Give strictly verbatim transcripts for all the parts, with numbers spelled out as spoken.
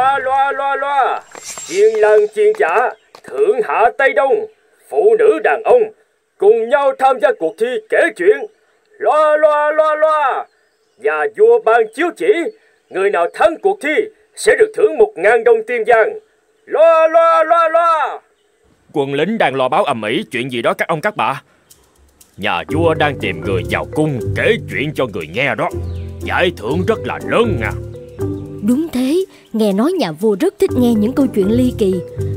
Loa loa loa loa, chiên lân chiên giả, thượng hạ Tây Đông, phụ nữ đàn ông cùng nhau tham gia cuộc thi kể chuyện. Loa loa loa loa, nhà vua ban chiếu chỉ, người nào thắng cuộc thi sẽ được thưởng một ngàn đồng tiền vàng. Loa loa loa loa. Quân lính đang lo báo ầm ĩ chuyện gì đó các ông các bà. Nhà vua đang tìm người vào cung kể chuyện cho người nghe đó. Giải thưởng rất là lớn à. Đúng thế, nghe nói nhà vua rất thích nghe những câu chuyện ly kỳ.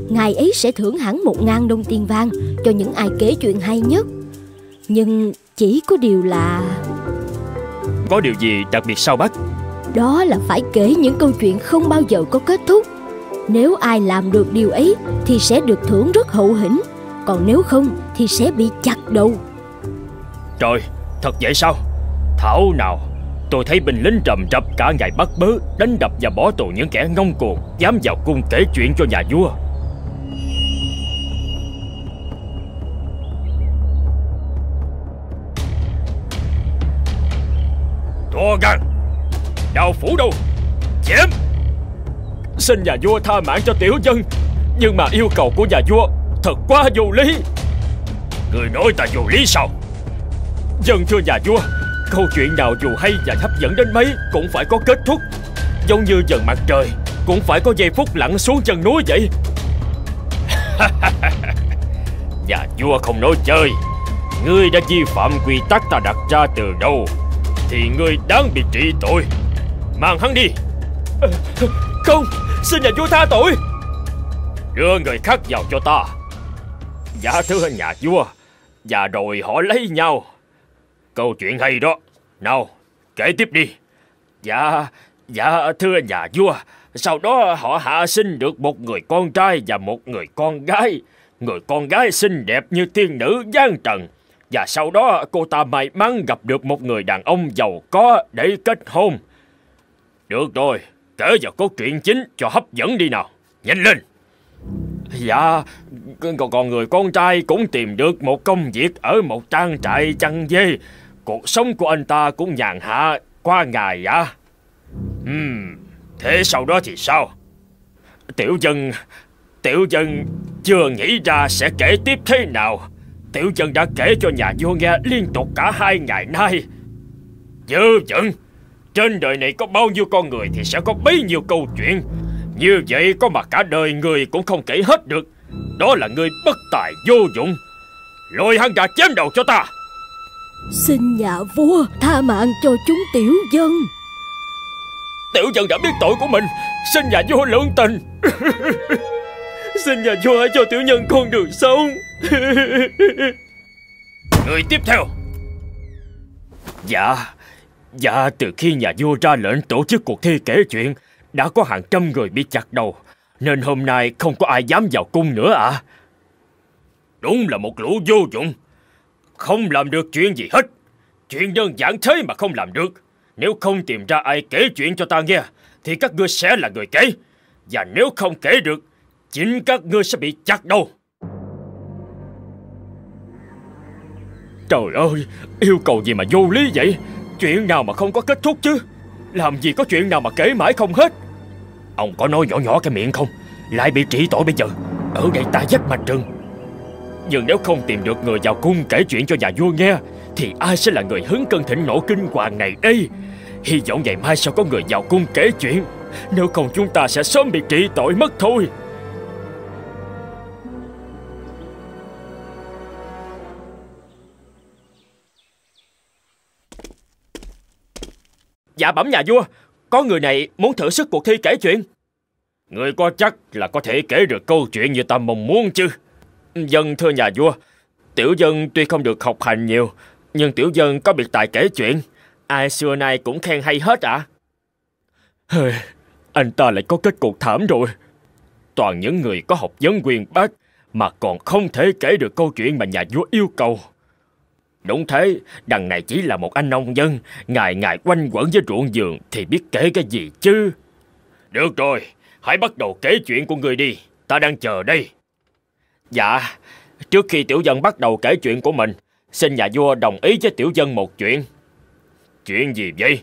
Ngài ấy sẽ thưởng hẳn một ngàn đồng tiền vàng cho những ai kể chuyện hay nhất. Nhưng chỉ có điều là... Có điều gì đặc biệt sao bác? Đó là phải kể những câu chuyện không bao giờ có kết thúc. Nếu ai làm được điều ấy thì sẽ được thưởng rất hậu hĩnh, còn nếu không thì sẽ bị chặt đầu. Trời, thật vậy sao? Thảo nào, tôi thấy binh lính rầm rập cả ngày bắt bớ, đánh đập và bỏ tù những kẻ ngông cuồng dám vào cung kể chuyện cho nhà vua. Thua gan, đào phủ đâu, chém. Xin nhà vua tha mạng cho tiểu dân, nhưng mà yêu cầu của nhà vua thật quá vô lý. Người nói ta vô lý sao? Dân thưa nhà vua, câu chuyện nào dù hay và hấp dẫn đến mấy cũng phải có kết thúc. Giống như dần mặt trời cũng phải có giây phút lặn xuống chân núi vậy. Nhà vua không nói chơi. Ngươi đã vi phạm quy tắc ta đặt ra từ đầu thì ngươi đáng bị trị tội. Mang hắn đi. Không, xin nhà vua tha tội. Đưa người khác vào cho ta. Dạ thưa nhà vua. Và rồi họ lấy nhau. Câu chuyện hay đó. Nào, kể tiếp đi. Dạ, dạ thưa nhà vua. Sau đó họ hạ sinh được một người con trai và một người con gái. Người con gái xinh đẹp như tiên nữ giang trần. Và sau đó cô ta may mắn gặp được một người đàn ông giàu có để kết hôn. Được rồi, kể vào câu chuyện chính cho hấp dẫn đi nào. Nhanh lên. Dạ, còn người con trai cũng tìm được một công việc ở một trang trại chăn dê. Cuộc sống của anh ta cũng nhàn hạ qua ngày ạ. À? Uhm, thế sau đó thì sao? Tiểu dân, tiểu dân chưa nghĩ ra sẽ kể tiếp thế nào. Tiểu dân đã kể cho nhà vua nghe liên tục cả hai ngày nay. Dư dận, trên đời này có bao nhiêu con người thì sẽ có bấy nhiêu câu chuyện. Như vậy có mà cả đời người cũng không kể hết được. Đó là người bất tài vô dụng. Lôi hắn ra chém đầu cho ta. Xin nhà vua tha mạng cho chúng tiểu dân. Tiểu dân đã biết tội của mình. Xin nhà vua lượng tình. Xin nhà vua hãy cho tiểu nhân con đường sống. Người tiếp theo. Dạ, dạ từ khi nhà vua ra lệnh tổ chức cuộc thi kể chuyện, đã có hàng trăm người bị chặt đầu, nên hôm nay không có ai dám vào cung nữa ạ. À? Đúng là một lũ vô dụng. Không làm được chuyện gì hết. Chuyện đơn giản thế mà không làm được. Nếu không tìm ra ai kể chuyện cho ta nghe thì các ngươi sẽ là người kể. Và nếu không kể được, chính các ngươi sẽ bị chặt đầu. Trời ơi, yêu cầu gì mà vô lý vậy? Chuyện nào mà không có kết thúc chứ. Làm gì có chuyện nào mà kể mãi không hết. Ông có nói nhỏ nhỏ cái miệng không, lại bị trị tội bây giờ. Ở đây ta dắt mạch rừng. Nhưng nếu không tìm được người vào cung kể chuyện cho nhà vua nghe thì ai sẽ là người hứng cơn thịnh nộ kinh hoàng này đây? Hy vọng ngày mai sẽ có người vào cung kể chuyện. Nếu không chúng ta sẽ sớm bị trị tội mất thôi. Dạ bẩm nhà vua, có người này muốn thử sức cuộc thi kể chuyện. Người có chắc là có thể kể được câu chuyện như ta mong muốn chứ? Dân thưa nhà vua, tiểu dân tuy không được học hành nhiều, nhưng tiểu dân có biệt tài kể chuyện. Ai xưa nay cũng khen hay hết ạ. À? Anh ta lại có kết cục thảm rồi. Toàn những người có học vấn uyên bác mà còn không thể kể được câu chuyện mà nhà vua yêu cầu. Đúng thế, đằng này chỉ là một anh nông dân, ngày ngày quanh quẩn với ruộng vườn thì biết kể cái gì chứ. Được rồi, hãy bắt đầu kể chuyện của người đi, ta đang chờ đây. Dạ, trước khi tiểu dân bắt đầu kể chuyện của mình, xin nhà vua đồng ý với tiểu dân một chuyện. Chuyện gì vậy?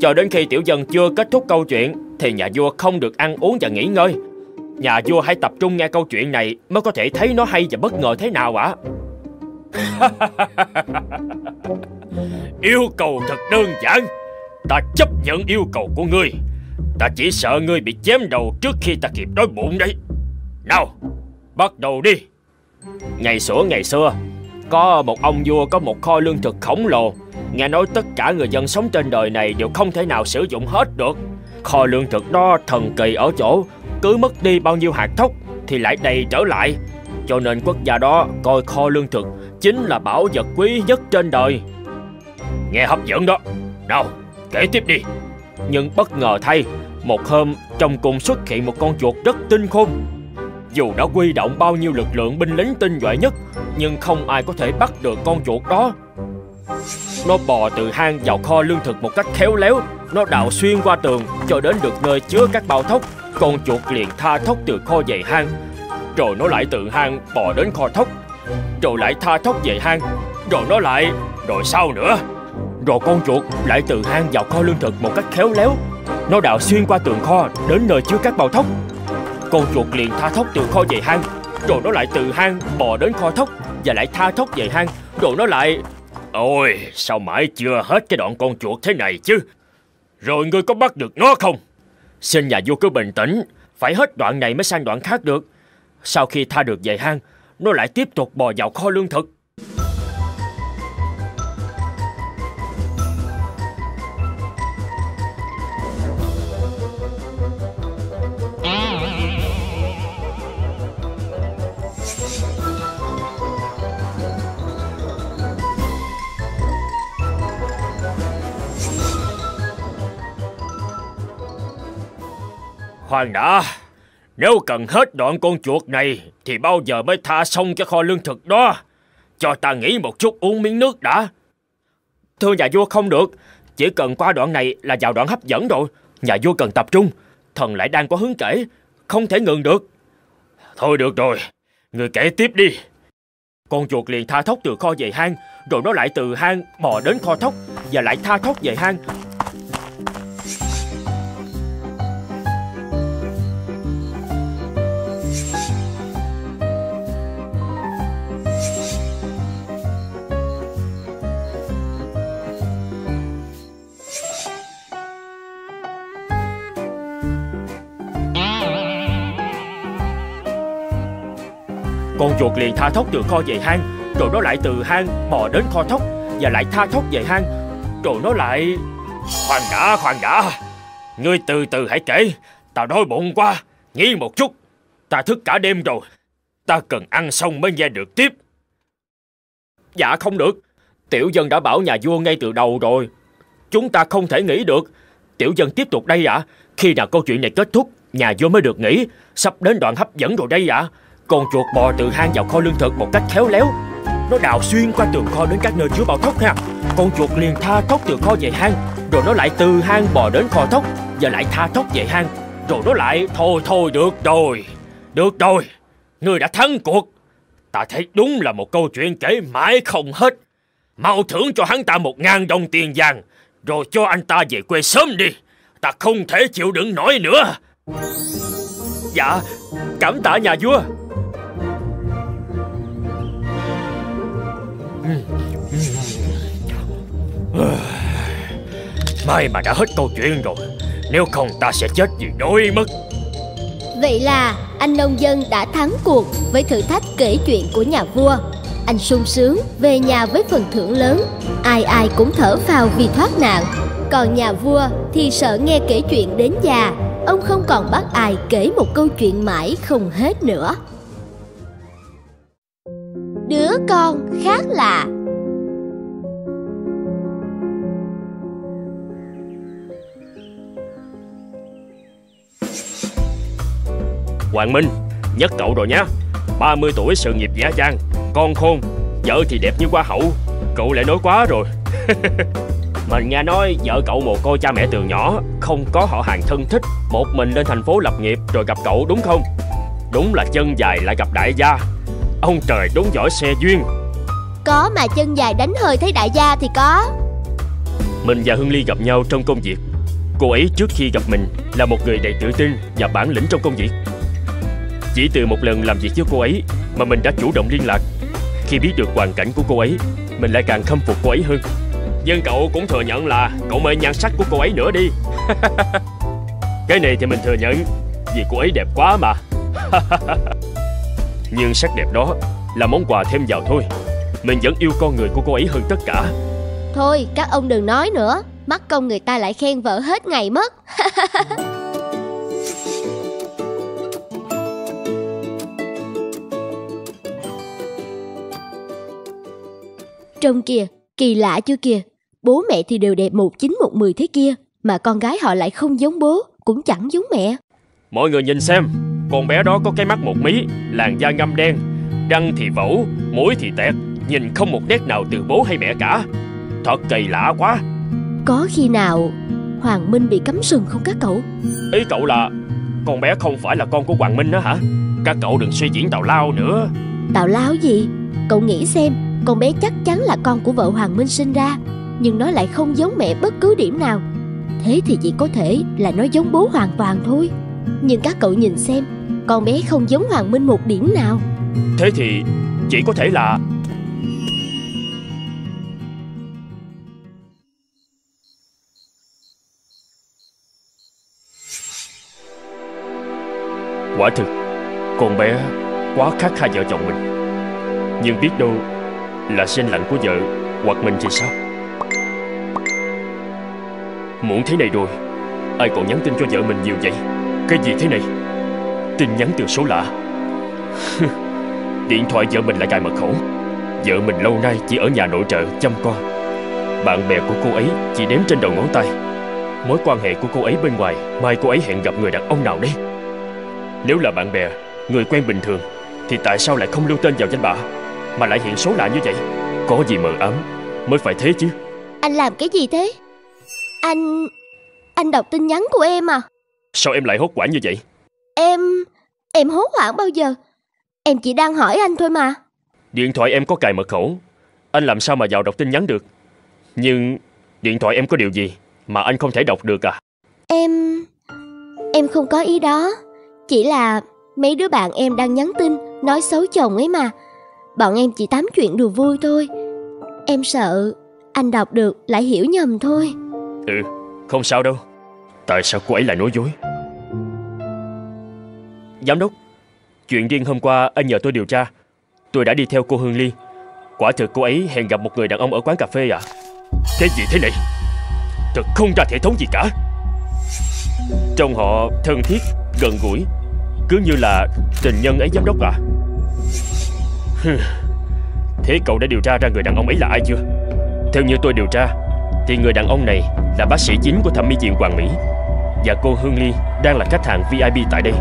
Cho đến khi tiểu dân chưa kết thúc câu chuyện thì nhà vua không được ăn uống và nghỉ ngơi. Nhà vua hãy tập trung nghe câu chuyện này mới có thể thấy nó hay và bất ngờ thế nào ạ. Yêu cầu thật đơn giản. Ta chấp nhận yêu cầu của ngươi. Ta chỉ sợ ngươi bị chém đầu trước khi ta kịp đói bụng đấy. Nào, bắt đầu đi. Ngày xưa ngày xưa có một ông vua có một kho lương thực khổng lồ. Nghe nói tất cả người dân sống trên đời này đều không thể nào sử dụng hết được. Kho lương thực đó thần kỳ ở chỗ cứ mất đi bao nhiêu hạt thóc thì lại đầy trở lại. Cho nên quốc gia đó coi kho lương thực chính là bảo vật quý nhất trên đời. Nghe hấp dẫn đó. Nào, kể tiếp đi. Nhưng bất ngờ thay, một hôm trong cung xuất hiện một con chuột rất tinh khôn. Dù đã huy động bao nhiêu lực lượng binh lính tinh nhuệ nhất, nhưng không ai có thể bắt được con chuột đó. Nó bò từ hang vào kho lương thực một cách khéo léo. Nó đào xuyên qua tường cho đến được nơi chứa các bao thóc. Con chuột liền tha thóc từ kho về hang. Rồi nó lại từ hang bò đến kho thóc. Rồi lại tha thóc về hang. Rồi nó lại... Rồi sao nữa? Rồi con chuột lại từ hang vào kho lương thực một cách khéo léo. Nó đào xuyên qua tường kho đến nơi chứa các bao thóc. Con chuột liền tha thóc từ kho về hang. Rồi nó lại từ hang bò đến kho thóc. Và lại tha thóc về hang. Rồi nó lại... Ôi, sao mãi chưa hết cái đoạn con chuột thế này chứ? Rồi ngươi có bắt được nó không? Xin nhà vua cứ bình tĩnh. Phải hết đoạn này mới sang đoạn khác được. Sau khi tha được về hang, nó lại tiếp tục bò vào kho lương thực. Khoan đã, nếu cần hết đoạn con chuột này thì bao giờ mới tha xong cái kho lương thực đó? Cho ta nghỉ một chút uống miếng nước đã. Thưa nhà vua không được, chỉ cần qua đoạn này là vào đoạn hấp dẫn rồi. Nhà vua cần tập trung, thần lại đang có hứng kể, không thể ngừng được. Thôi được rồi, người kể tiếp đi. Con chuột liền tha thóc từ kho về hang, rồi nó lại từ hang bò đến kho thóc và lại tha thóc về hang. Con chuột liền tha thóc từ kho về hang. Rồi nó lại từ hang bò đến kho thóc và lại tha thóc về hang. Rồi nó lại... Khoan đã, khoan đã. Ngươi từ từ hãy kể. Tao đói bụng quá. Nghỉ một chút. Ta thức cả đêm rồi. Ta cần ăn xong mới nghe được tiếp. Dạ không được. Tiểu dân đã bảo nhà vua ngay từ đầu rồi. Chúng ta không thể nghỉ được. Tiểu dân tiếp tục đây ạ. À. Khi nào câu chuyện này kết thúc, nhà vua mới được nghỉ. Sắp đến đoạn hấp dẫn rồi đây ạ. À. Con chuột bò từ hang vào kho lương thực một cách khéo léo. Nó đào xuyên qua tường kho đến các nơi chứa bao thóc ha. Con chuột liền tha thóc từ kho về hang. Rồi nó lại từ hang bò đến kho thóc và lại tha thóc về hang. Rồi nó lại... Thôi thôi được rồi. Được rồi. Ngươi đã thắng cuộc. Ta thấy đúng là một câu chuyện kể mãi không hết. Mau thưởng cho hắn ta một ngàn đồng tiền vàng. Rồi cho anh ta về quê sớm đi. Ta không thể chịu đựng nổi nữa. Dạ, cảm tạ nhà vua. May mà đã hết câu chuyện rồi. Nếu không ta sẽ chết vì đói mất. Vậy là anh nông dân đã thắng cuộc với thử thách kể chuyện của nhà vua. Anh sung sướng về nhà với phần thưởng lớn. Ai ai cũng thở phào vì thoát nạn. Còn nhà vua thì sợ nghe kể chuyện đến già. Ông không còn bắt ai kể một câu chuyện mãi không hết nữa. Đứa con khác lạ. Hoàng Minh, nhất cậu rồi nhá. Ba mươi tuổi sự nghiệp dã dang, con khôn, vợ thì đẹp như hoa hậu. Cậu lại nói quá rồi. Mình nghe nói vợ cậu mồ côi cha mẹ từ nhỏ, không có họ hàng thân thích. Một mình lên thành phố lập nghiệp rồi gặp cậu đúng không? Đúng là chân dài lại gặp đại gia. Ông trời đúng giỏi xe duyên. Có mà chân dài đánh hơi thấy đại gia thì có. Mình và Hương Ly gặp nhau trong công việc. Cô ấy trước khi gặp mình là một người đầy tự tin và bản lĩnh trong công việc. Chỉ từ một lần làm việc với cô ấy mà mình đã chủ động liên lạc. Khi biết được hoàn cảnh của cô ấy, mình lại càng khâm phục cô ấy hơn. Nhưng cậu cũng thừa nhận là cậu mê nhan sắc của cô ấy nữa đi. Cái này thì mình thừa nhận, vì cô ấy đẹp quá mà. Nhưng sắc đẹp đó là món quà thêm vào thôi. Mình vẫn yêu con người của cô ấy hơn tất cả. Thôi các ông đừng nói nữa, mắc công người ta lại khen vợ hết ngày mất. Trông kìa, kỳ lạ chưa kìa. Bố mẹ thì đều đẹp một chín một mười thế kia, mà con gái họ lại không giống bố, cũng chẳng giống mẹ. Mọi người nhìn xem, con bé đó có cái mắt một mí, làn da ngăm đen, răng thì vẩu, mũi thì tẹt, nhìn không một nét nào từ bố hay mẹ cả. Thật kỳ lạ quá. Có khi nào Hoàng Minh bị cắm sừng không các cậu? Ý cậu là con bé không phải là con của Hoàng Minh đó hả? Các cậu đừng suy diễn tào lao nữa. Tào lao gì? Cậu nghĩ xem, con bé chắc chắn là con của vợ Hoàng Minh sinh ra, nhưng nó lại không giống mẹ bất cứ điểm nào. Thế thì chỉ có thể là nó giống bố hoàn toàn thôi. Nhưng các cậu nhìn xem, con bé không giống Hoàng Minh một điểm nào. Thế thì chỉ có thể là... Quả thực, con bé quá khác hai vợ chồng mình. Nhưng biết đâu là sinh lạnh của vợ hoặc mình thì sao? Muộn thế này rồi, ai còn nhắn tin cho vợ mình nhiều vậy? Cái gì thế này? Tin nhắn từ số lạ. Điện thoại vợ mình lại cài mật khẩu. Vợ mình lâu nay chỉ ở nhà nội trợ chăm con. Bạn bè của cô ấy chỉ đếm trên đầu ngón tay. Mối quan hệ của cô ấy bên ngoài, mai cô ấy hẹn gặp người đàn ông nào đấy? Nếu là bạn bè, người quen bình thường thì tại sao lại không lưu tên vào danh bạ, mà lại hiện số lạ như vậy? Có gì mờ ám, mới phải thế chứ. Anh làm cái gì thế? Anh... anh đọc tin nhắn của em à? Sao em lại hốt hoảng như vậy? Em... em hốt hoảng bao giờ? Em chỉ đang hỏi anh thôi mà. Điện thoại em có cài mật khẩu, anh làm sao mà vào đọc tin nhắn được? Nhưng điện thoại em có điều gì mà anh không thể đọc được à? Em... em không có ý đó. Chỉ là mấy đứa bạn em đang nhắn tin nói xấu chồng ấy mà. Bọn em chỉ tám chuyện đùa vui thôi. Em sợ anh đọc được lại hiểu nhầm thôi. Ừ, không sao đâu. Tại sao cô ấy lại nói dối? Giám đốc, chuyện riêng hôm qua anh nhờ tôi điều tra. Tôi đã đi theo cô Hương Ly. Quả thực cô ấy hẹn gặp một người đàn ông ở quán cà phê à? Cái gì thế này? Thật không ra thể thống gì cả. Trông họ thân thiết, gần gũi, cứ như là tình nhân ấy giám đốc à? Thế cậu đã điều tra ra người đàn ông ấy là ai chưa? Theo như tôi điều tra thì người đàn ông này là bác sĩ chính của thẩm mỹ viện Hoàng Mỹ, và cô Hương Ly đang là khách hàng vi ai pi tại đây.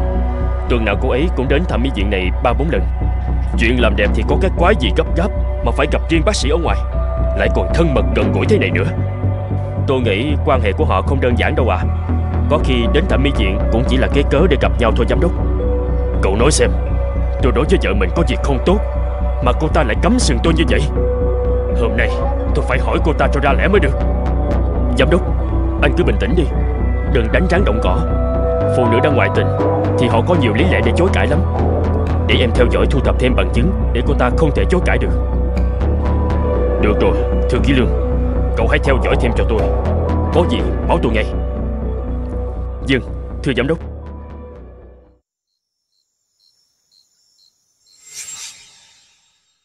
Tuần nào cô ấy cũng đến thẩm mỹ viện này ba bốn lần. Chuyện làm đẹp thì có cái quái gì gấp gáp mà phải gặp riêng bác sĩ ở ngoài, lại còn thân mật gần gũi thế này nữa. Tôi nghĩ quan hệ của họ không đơn giản đâu à. Có khi đến thẩm mỹ viện cũng chỉ là cái cớ để gặp nhau thôi giám đốc. Cậu nói xem, tôi đối với vợ mình có việc không tốt mà cô ta lại cắm sừng tôi như vậy. Hôm nay tôi phải hỏi cô ta cho ra lẽ mới được. Giám đốc, anh cứ bình tĩnh đi, đừng đánh trán động cỏ. Phụ nữ đã ngoại tình thì họ có nhiều lý lẽ để chối cãi lắm. Để em theo dõi thu thập thêm bằng chứng để cô ta không thể chối cãi được. Được rồi, thưa kỹ lương, cậu hãy theo dõi thêm cho tôi. Có gì báo tôi ngay. Vâng, thưa giám đốc.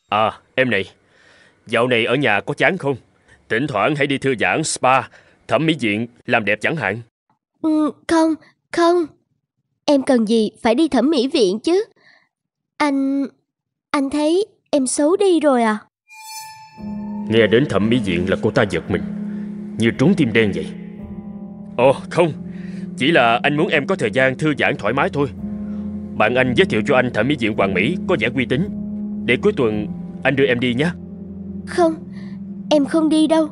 À, em này, dạo này ở nhà có chán không? Thỉnh thoảng hãy đi thư giãn spa, thẩm mỹ viện, làm đẹp chẳng hạn. Ừ, không, không. Em cần gì phải đi thẩm mỹ viện chứ? Anh... anh thấy em xấu đi rồi à? Nghe đến thẩm mỹ viện là cô ta giật mình, như trúng tim đen vậy. Ồ, không. Chỉ là anh muốn em có thời gian thư giãn thoải mái thôi. Bạn anh giới thiệu cho anh thẩm mỹ viện Hoàng Mỹ có vẻ uy tín. Để cuối tuần anh đưa em đi nhé. Không, em không đi đâu.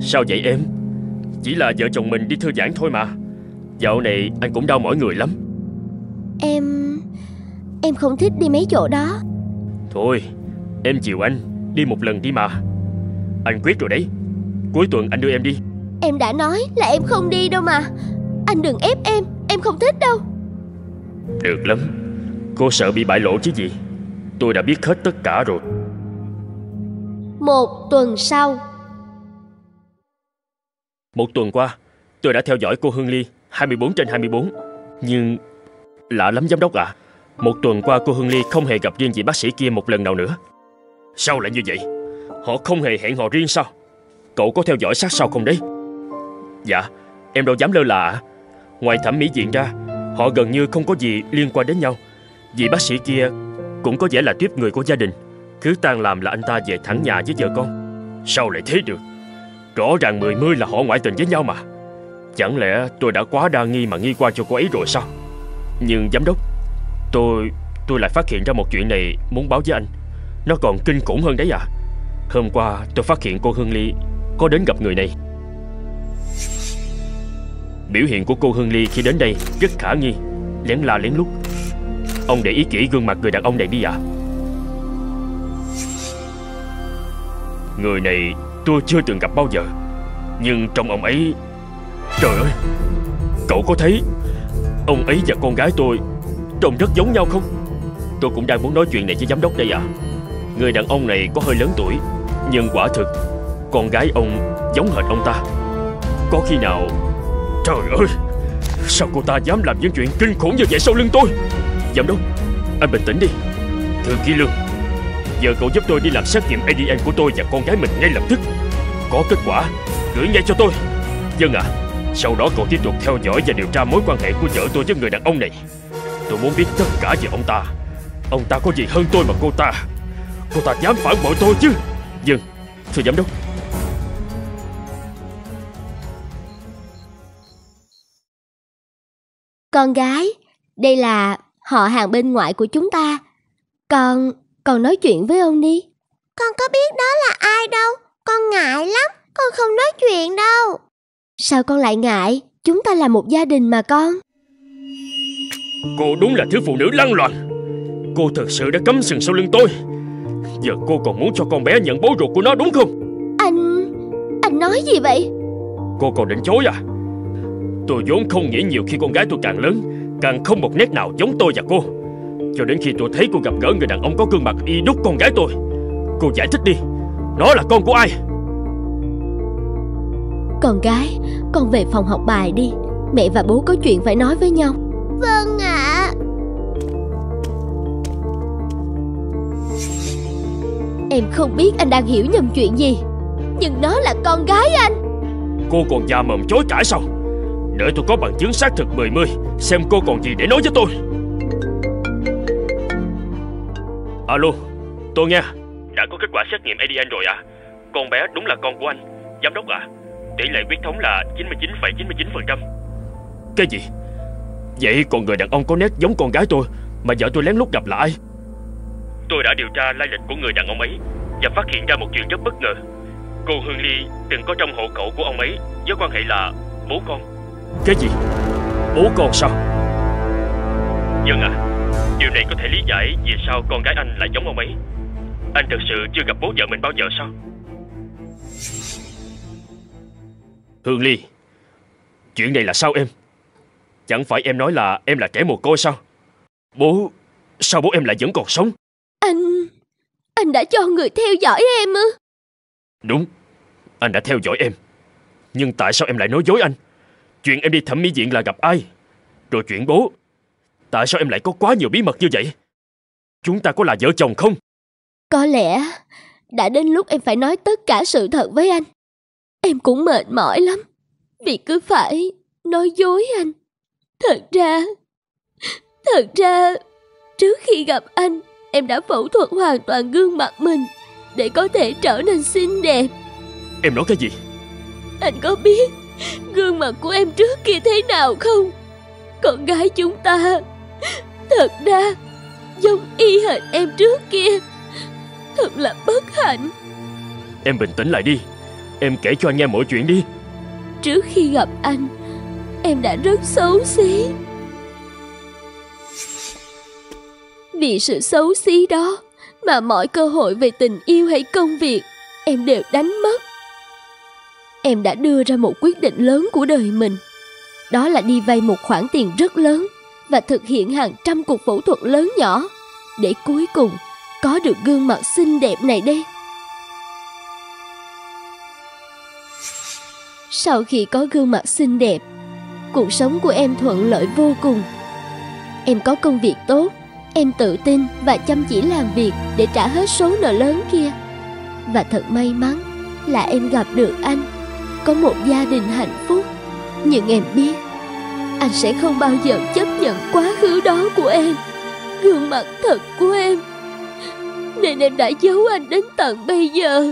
Sao vậy em? Chỉ là vợ chồng mình đi thư giãn thôi mà. Dạo này anh cũng đau mỏi người lắm. Em... em không thích đi mấy chỗ đó. Thôi, em chiều anh. Đi một lần đi mà. Anh quyết rồi đấy. Cuối tuần anh đưa em đi. Em đã nói là em không đi đâu mà. Anh đừng ép em, em không thích đâu. Được lắm, cô sợ bị bại lộ chứ gì. Tôi đã biết hết tất cả rồi. Một tuần sau. Một tuần qua, tôi đã theo dõi cô Hương Ly hai mươi bốn trên hai mươi bốn. Nhưng lạ lắm giám đốc ạ à. Một tuần qua cô Hương Ly không hề gặp riêng vị bác sĩ kia một lần nào nữa. Sao lại như vậy? Họ không hề hẹn hò riêng sao? Cậu có theo dõi sát sao không đấy? Dạ, em đâu dám lơ là. Ngoài thẩm mỹ viện ra, họ gần như không có gì liên quan đến nhau. Vị bác sĩ kia cũng có vẻ là tiếp người của gia đình. Cứ tan làm là anh ta về thẳng nhà với vợ con. Sao lại thế được? Rõ ràng mười mươi là họ ngoại tình với nhau mà. Chẳng lẽ tôi đã quá đa nghi mà nghi qua cho cô ấy rồi sao? Nhưng giám đốc, Tôi... tôi lại phát hiện ra một chuyện này muốn báo với anh. Nó còn kinh khủng hơn đấy à. Hôm qua tôi phát hiện cô Hương Ly có đến gặp người này. Biểu hiện của cô Hương Ly khi đến đây rất khả nghi, lén la lén lút. Ông để ý kỹ gương mặt người đàn ông này đi ạ. Người này tôi chưa từng gặp bao giờ. Nhưng trong ông ấy... Trời ơi! Cậu có thấy ông ấy và con gái tôi trông rất giống nhau không? Tôi cũng đang muốn nói chuyện này với giám đốc đây ạ. Người đàn ông này có hơi lớn tuổi, nhưng quả thực con gái ông giống hệt ông ta. Có khi nào... Trời ơi! Sao cô ta dám làm những chuyện kinh khủng như vậy sau lưng tôi? Giám đốc, anh bình tĩnh đi. Thư ký Lương, giờ cậu giúp tôi đi làm xét nghiệm a đê en của tôi và con gái mình ngay lập tức. Có kết quả gửi ngay cho tôi. Vâng ạ. à, Sau đó cậu tiếp tục theo dõi và điều tra mối quan hệ của vợ tôi với người đàn ông này. Tôi muốn biết tất cả về ông ta. Ông ta có gì hơn tôi mà cô ta? Cô ta dám phản bội tôi chứ? Vâng, thưa giám đốc. Con gái, đây là họ hàng bên ngoại của chúng ta. Con, con nói chuyện với ông đi. Con có biết đó là ai đâu. Con ngại lắm, con không nói chuyện đâu. Sao con lại ngại? Chúng ta là một gia đình mà con. Cô đúng là thứ phụ nữ lăng loàn. Cô thật sự đã cắm sừng sau lưng tôi. Giờ cô còn muốn cho con bé nhận bố ruột của nó đúng không? Anh... anh nói gì vậy? Cô còn định chối à? Tôi vốn không nghĩ nhiều khi con gái tôi càng lớn càng không một nét nào giống tôi và cô. Cho đến khi tôi thấy cô gặp gỡ người đàn ông có gương mặt y đúc con gái tôi. Cô giải thích đi, nó là con của ai? Con gái, con về phòng học bài đi. Mẹ và bố có chuyện phải nói với nhau. Vâng ạ. Em không biết anh đang hiểu nhầm chuyện gì. Nhưng nó là con gái anh. Cô còn già mồm chối cãi sao? Để tôi có bằng chứng xác thực mười mươi, xem cô còn gì để nói với tôi. Alo, tôi nghe. Đã có kết quả xét nghiệm a đê en rồi ạ. à? Con bé đúng là con của anh, giám đốc ạ. à? Tỷ lệ huyết thống là chín mươi chín phẩy chín mươi chín phần trăm. Cái gì? Vậy còn người đàn ông có nét giống con gái tôi mà vợ tôi lén lút gặp là ai? Tôi đã điều tra lai lịch của người đàn ông ấy và phát hiện ra một chuyện rất bất ngờ. Cô Hương Ly từng có trong hộ khẩu của ông ấy với quan hệ là bố con. Cái gì? Bố con sao? Vâng ạ. à, Điều này có thể lý giải vì sao con gái anh lại giống ông ấy. Anh thực sự chưa gặp bố vợ mình bao giờ sao? Hương Ly, chuyện này là sao em? Chẳng phải em nói là em là trẻ mồ côi sao? Bố... sao bố em lại vẫn còn sống? Anh... anh đã cho người theo dõi em ư? Đúng, anh đã theo dõi em. Nhưng tại sao em lại nói dối anh? Chuyện em đi thẩm mỹ viện là gặp ai? Rồi chuyện bố... tại sao em lại có quá nhiều bí mật như vậy? Chúng ta có là vợ chồng không? Có lẽ... đã đến lúc em phải nói tất cả sự thật với anh. Em cũng mệt mỏi lắm vì cứ phải nói dối anh. Thật ra... Thật ra... trước khi gặp anh, em đã phẫu thuật hoàn toàn gương mặt mình để có thể trở nên xinh đẹp. Em nói cái gì? Anh có biết gương mặt của em trước kia thế nào không? Con gái chúng ta thật ra giống y hệt em trước kia. Thật là bất hạnh. Em bình tĩnh lại đi. Em kể cho anh nghe mọi chuyện đi. Trước khi gặp anh, em đã rất xấu xí. Vì sự xấu xí đó mà mọi cơ hội về tình yêu hay công việc em đều đánh mất. em đã đưa ra một quyết định lớn của đời mình. Đó là đi vay một khoản tiền rất lớn và thực hiện hàng trăm cuộc phẫu thuật lớn nhỏ để cuối cùng có được gương mặt xinh đẹp này đây. Sau khi có gương mặt xinh đẹp, cuộc sống của em thuận lợi vô cùng. Em có công việc tốt, em tự tin và chăm chỉ làm việc để trả hết số nợ lớn kia. Và thật may mắn là em gặp được anh, có một gia đình hạnh phúc. Nhưng em biết, anh sẽ không bao giờ chấp nhận quá khứ đó của em, gương mặt thật của em. Nên em đã giấu anh đến tận bây giờ.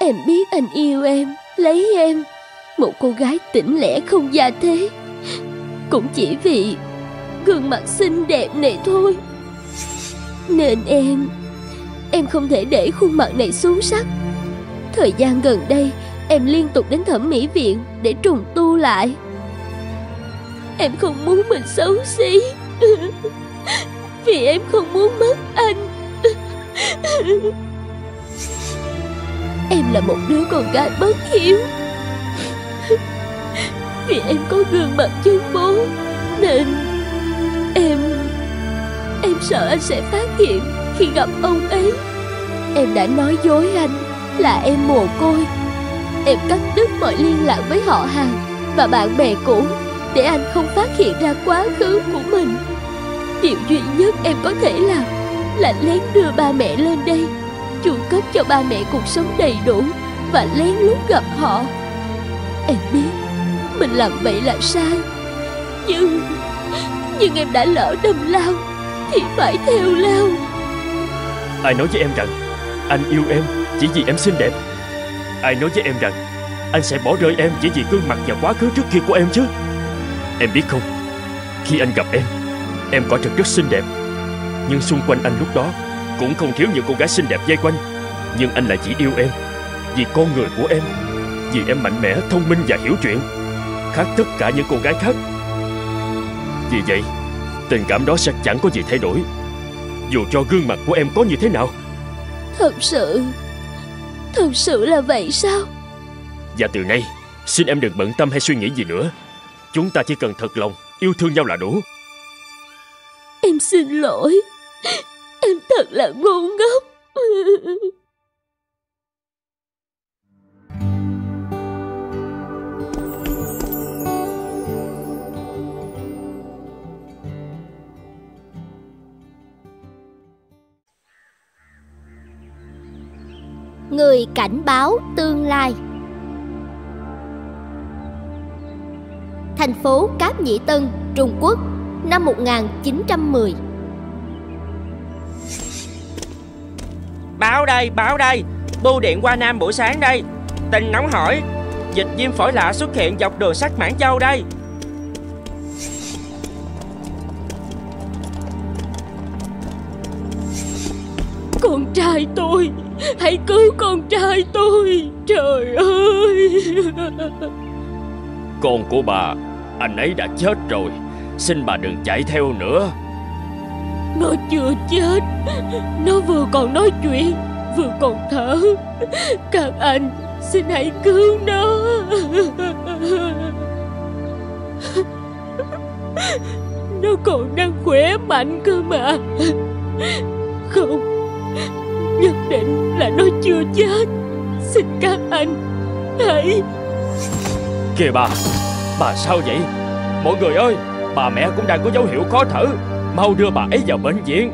Em biết anh yêu em, lấy em, một cô gái tỉnh lẻ không gia thế, cũng chỉ vì gương mặt xinh đẹp này thôi. Nên em Em không thể để khuôn mặt này xuống sắc. Thời gian gần đây em liên tục đến thẩm mỹ viện để trùng tu lại. Em không muốn mình xấu xí vì em không muốn mất anh. Em là một đứa con gái bất hiếu. Vì em có gương mặt giống bố nên Em Em sợ anh sẽ phát hiện khi gặp ông ấy. Em đã nói dối anh là em mồ côi. Em cắt đứt mọi liên lạc với họ hàng và bạn bè cũ để anh không phát hiện ra quá khứ của mình. Điều duy nhất em có thể làm là lén đưa ba mẹ lên đây, chu cấp cho ba mẹ cuộc sống đầy đủ và lén lút gặp họ. Em biết mình làm vậy là sai, nhưng nhưng em đã lỡ đâm lao thì phải theo lao. Ai nói với em rằng anh yêu em chỉ vì em xinh đẹp? Ai nói với em rằng anh sẽ bỏ rơi em chỉ vì gương mặt và quá khứ trước kia của em chứ? Em biết không, khi anh gặp em, em quả thật rất xinh đẹp. Nhưng xung quanh anh lúc đó cũng không thiếu những cô gái xinh đẹp vây quanh. Nhưng anh lại chỉ yêu em vì con người của em, vì em mạnh mẽ, thông minh và hiểu chuyện, khác tất cả những cô gái khác. Vì vậy, tình cảm đó sẽ chẳng có gì thay đổi, dù cho gương mặt của em có như thế nào. Thật sự Thật sự là vậy sao? Và từ nay, xin em đừng bận tâm hay suy nghĩ gì nữa. Chúng ta chỉ cần thật lòng yêu thương nhau là đủ. Em xin lỗi, em thật là ngu ngốc. Người cảnh báo tương lai. Thành phố Cáp Nhĩ Tân, Trung Quốc, năm một nghìn chín trăm mười. Báo đây, báo đây, bưu điện qua Nam buổi sáng đây. Tin nóng hổi, dịch viêm phổi lạ xuất hiện dọc đường sắt Mãn Châu đây. Con trai tôi, hãy cứu con trai tôi, trời ơi. Con của bà, anh ấy đã chết rồi, xin bà đừng chạy theo nữa. Nó chưa chết, nó vừa còn nói chuyện, vừa còn thở. Các anh, xin hãy cứu nó. Nó còn đang khỏe mạnh cơ mà. Không, nhất định là nó chưa chết. Xin các anh, hãy... Kìa bà, bà sao vậy? Mọi người ơi, bà mẹ cũng đang có dấu hiệu khó thở. Mau đưa bà ấy vào bệnh viện.